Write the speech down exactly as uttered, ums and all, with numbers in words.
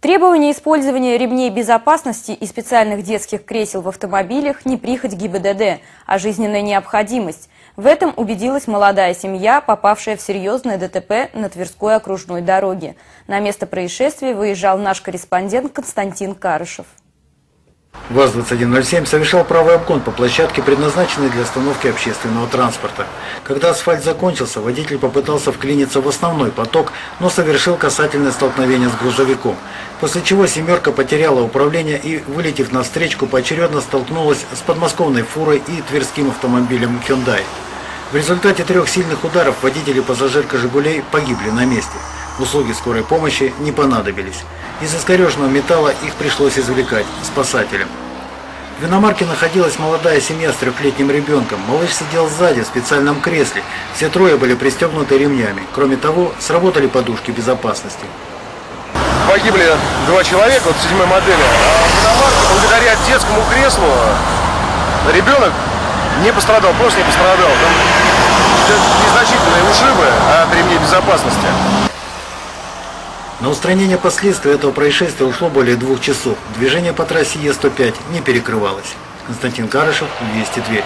Требования использования ремней безопасности и специальных детских кресел в автомобилях не прихоть ГИБДД, а жизненная необходимость. В этом убедилась молодая семья, попавшая в серьезное ДТП на Тверской окружной дороге. На место происшествия выезжал наш корреспондент Константин Карышев. ВАЗ двадцать один ноль семь совершал правый обгон по площадке, предназначенной для остановки общественного транспорта. Когда асфальт закончился, водитель попытался вклиниться в основной поток, но совершил касательное столкновение с грузовиком. После чего «семерка» потеряла управление и, вылетев навстречу, поочередно столкнулась с подмосковной фурой и тверским автомобилем «Хюндай». В результате трех сильных ударов водитель и пассажирка «Жигулей» погибли на месте. Услуги скорой помощи не понадобились. Из искореженного металла их пришлось извлекать спасателям. В иномарке находилась молодая семья с трехлетним ребенком. Малыш сидел сзади в специальном кресле. Все трое были пристегнуты ремнями. Кроме того, сработали подушки безопасности. Погибли два человека вот, в седьмой модели. А в иномарке, благодаря детскому креслу, ребенок не пострадал, просто не пострадал. Там незначительные ушибы от ремней безопасности. На устранение последствий этого происшествия ушло более двух часов. Движение по трассе Е сто пять не перекрывалось. Константин Карышев, Вести, Тверь.